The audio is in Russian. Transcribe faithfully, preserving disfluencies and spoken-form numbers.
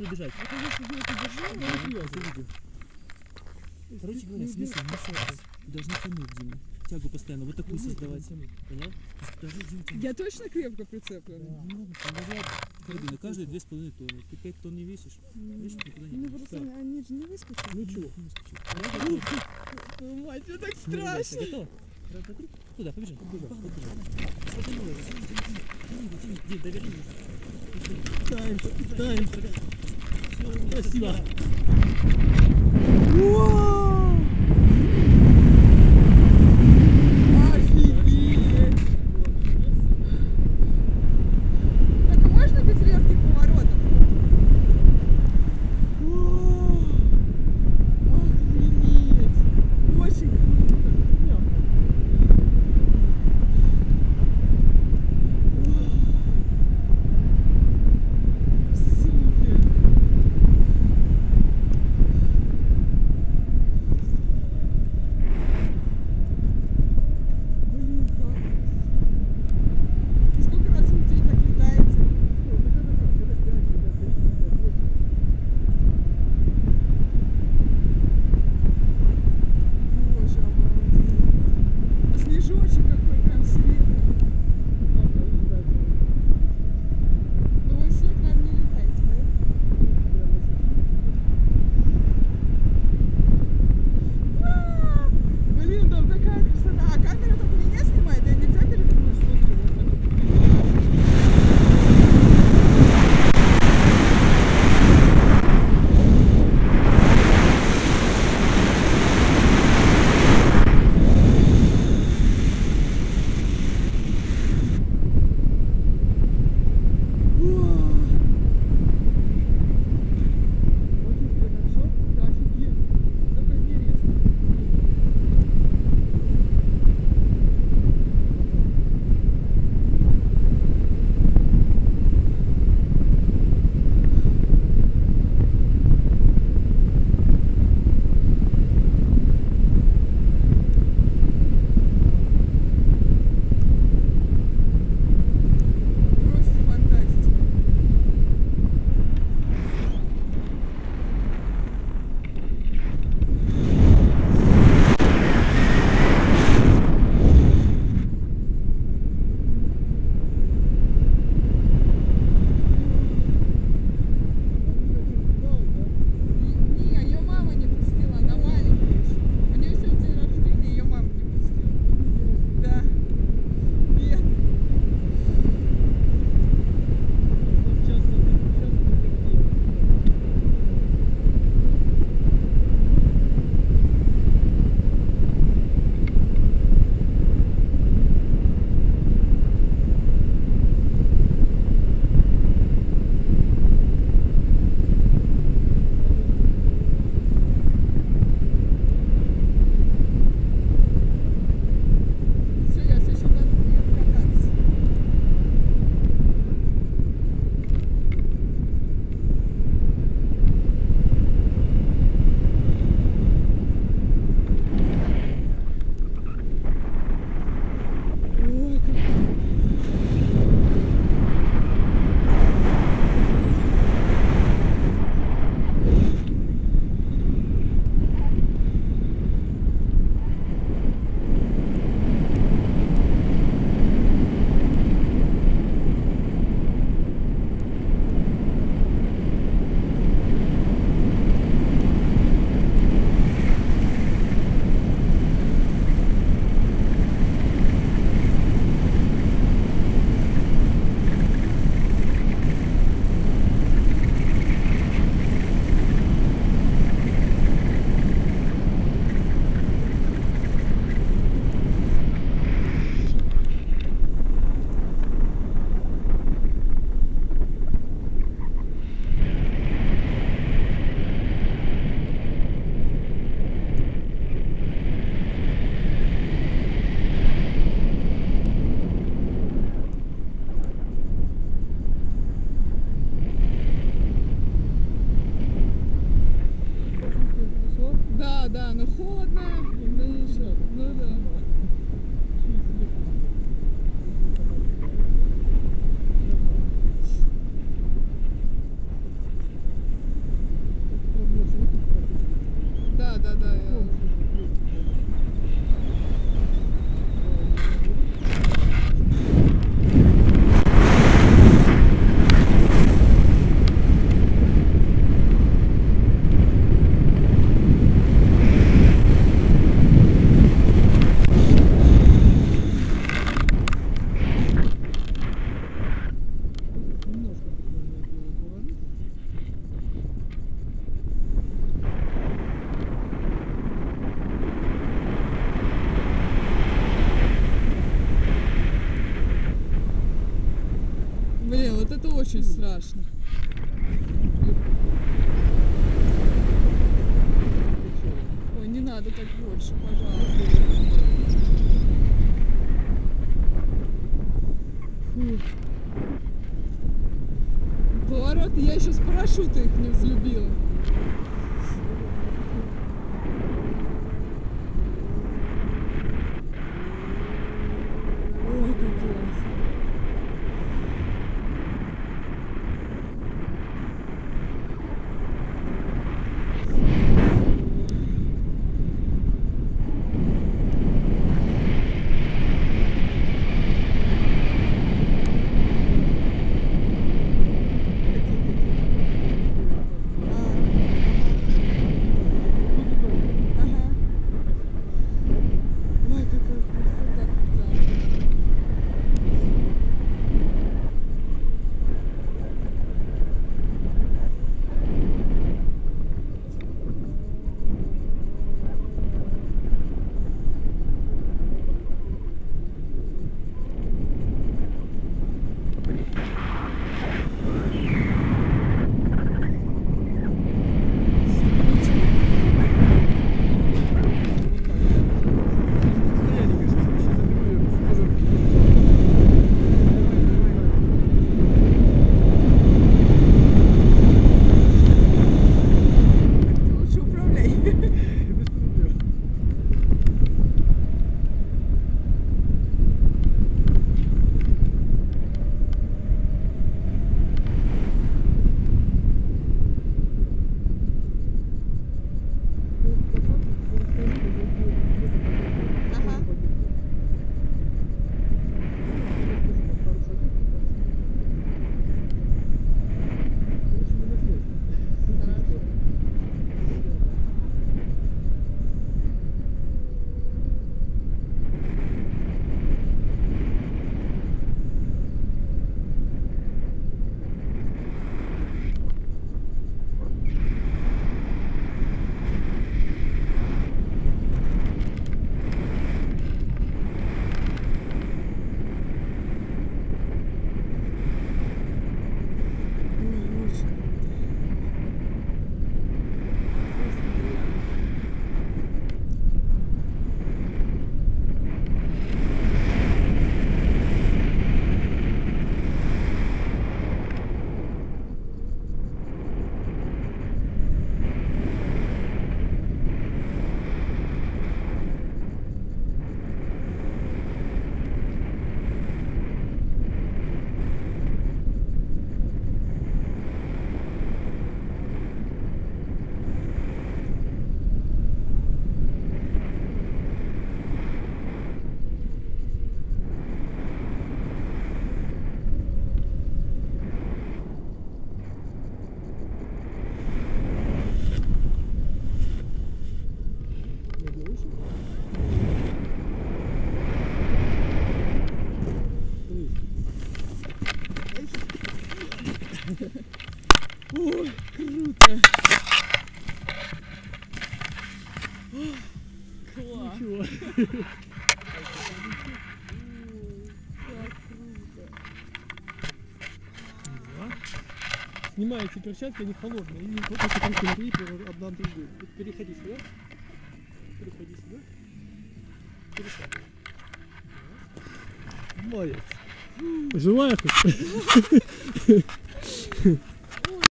и бежать. А если вы это держали, я это видел. Короче говоря, смысл не должны тянуть, Дима. Тягу постоянно, вот такую создавать. Понял? Я точно крепко прицеплена? Да. Каждые две с половиной тонны. Ты пять тонн не весишь. Видишь, никуда не весишь. Они же не выскочили. Ничего. Мать, мне так страшно. Готово? Куда? Побежали. Побежали. Питаемся, питаемся. Спасибо. Вау! Офигеть! Только можно без резких поворотов? Вау! Охренеть! Очень да, да. Блин, вот это очень страшно. Ой, не надо так больше, пожалуйста. Повороты я еще с парашюта их не взлюбила. Ой, как классно. Ой, круто! Класс! Ничего. Ой, как круто! Снимаете перчатки, они холодные. И вот эти конкуренты обдам другую. Переходи сюда. Переходи сюда. Переходи. Молодец. Живая хоть?